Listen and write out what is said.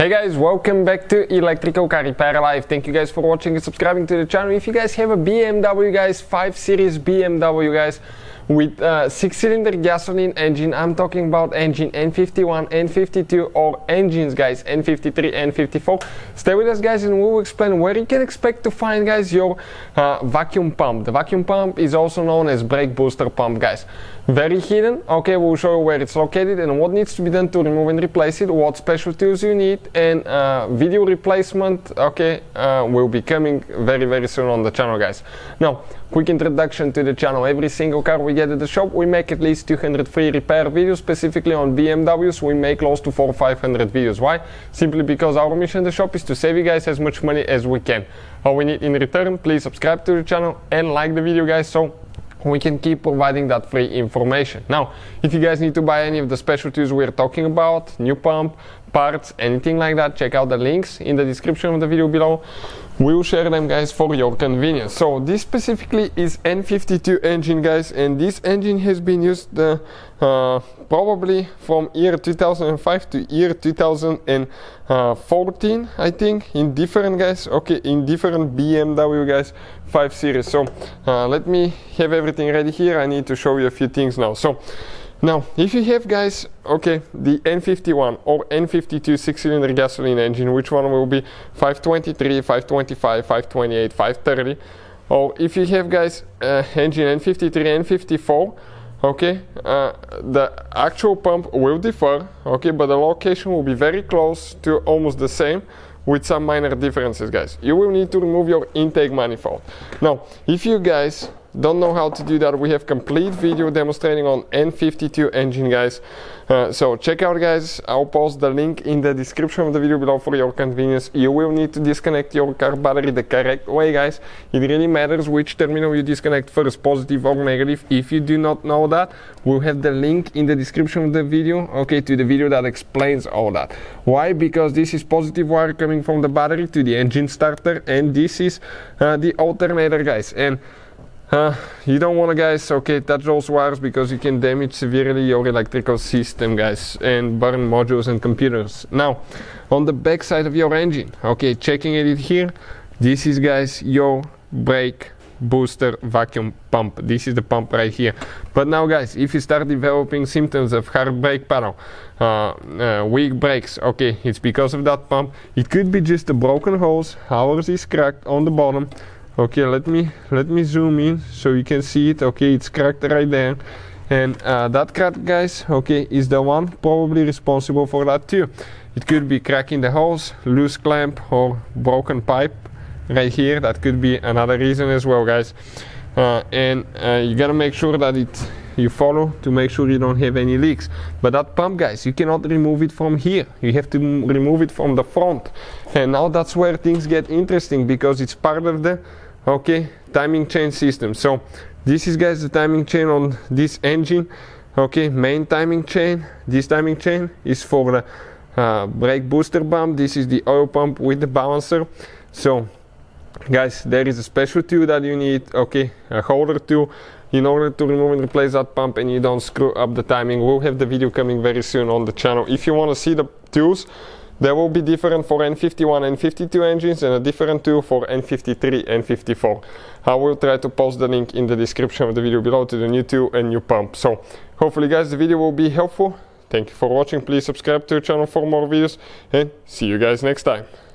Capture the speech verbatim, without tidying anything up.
Hey guys, welcome back to Electrical Car Repair Live. Thank you guys for watching and subscribing to the channel. If you guys have a B M W guys, five series B M W guys, with uh, six cylinder gasoline engine, I'm talking about engine N fifty-one, N fifty-two or engines guys, N fifty-three, N fifty-four. Stay with us guys and we will explain where you can expect to find guys your uh, vacuum pump. The vacuum pump is also known as brake booster pump guys. Very hidden. Okay, we'll show you where it's located and what needs to be done to remove and replace it, what special tools you need, and uh, video replacement, okay, uh, will be coming very very soon on the channel guys. Now, quick introduction to the channel. Every single car we get at the shop, we make at least two hundred free repair videos. Specifically on B M Ws, we make close to four or five hundred videos. Why? Simply because our mission at the shop is to save you guys as much money as we can. All we need in return, please subscribe to the channel and like the video guys, so we can keep providing that free information. Now, if you guys need to buy any of the specialties we're talking about, new pump, parts, anything like that, check out the links in the description of the video below. We'll share them guys for your convenience. So this specifically is N fifty-two engine guys, and this engine has been used uh, uh, probably from year two thousand five to year two thousand fourteen, I think, in different guys, okay, in different B M W guys, five series. So uh, let me have everything ready here. I need to show you a few things now. So now, if you have guys, okay, the N fifty-one or N fifty-two six cylinder gasoline engine, which one will be five twenty-three, five twenty-five, five twenty-eight, five thirty, or if you have guys uh, engine N fifty-three, N fifty-four, okay, uh, the actual pump will differ, okay, but the location will be very close to almost the same, with some minor differences guys. You will need to remove your intake manifold. Now, if you guys don't know how to do that, we have complete video demonstrating on N fifty-two engine guys, uh, so check out guys. I'll post the link in the description of the video below for your convenience. You will need to disconnect your car battery the correct way guys. It really matters which terminal you disconnect first, positive or negative. If you do not know that, we'll have the link in the description of the video, okay, to the video that explains all that. Why? Because this is positive wire coming from the battery to the engine starter, and this is uh, the alternator guys, and Uh, you don't want to guys, okay, touch those wires, because you can damage severely your electrical system guys and burn modules and computers. Now, on the back side of your engine, okay, checking it here, this is guys your brake booster vacuum pump. This is the pump right here. But now guys, if you start developing symptoms of hard brake pedal, uh, uh, weak brakes, okay, it's because of that pump. It could be just a broken hose, ours is cracked on the bottom. Okay, let me let me zoom in so you can see it. Okay, it's cracked right there, and uh, that crack guys, okay, is the one probably responsible for that too. It could be cracking the hose, loose clamp, or broken pipe right here. That could be another reason as well guys, uh, and uh, you gotta make sure that it you follow to make sure you don't have any leaks. But that pump guys, you cannot remove it from here, you have to remove it from the front. And now that's where things get interesting, because it's part of the, okay, timing chain system. So this is guys the timing chain on this engine, okay, main timing chain. This timing chain is for the uh, brake booster pump. This is the oil pump with the balancer. So guys, there is a special tool that you need, okay, a holder tool, in order to remove and replace that pump, and you don't screw up the timing. We'll have the video coming very soon on the channel. If you want to see the tools, they will be different for N fifty-one, N fifty-two engines, and a different tool for N fifty-three, N fifty-four. I will try to post the link in the description of the video below to the new tool and new pump. So hopefully guys the video will be helpful. Thank you for watching. Please subscribe to the channel for more videos, and see you guys next time.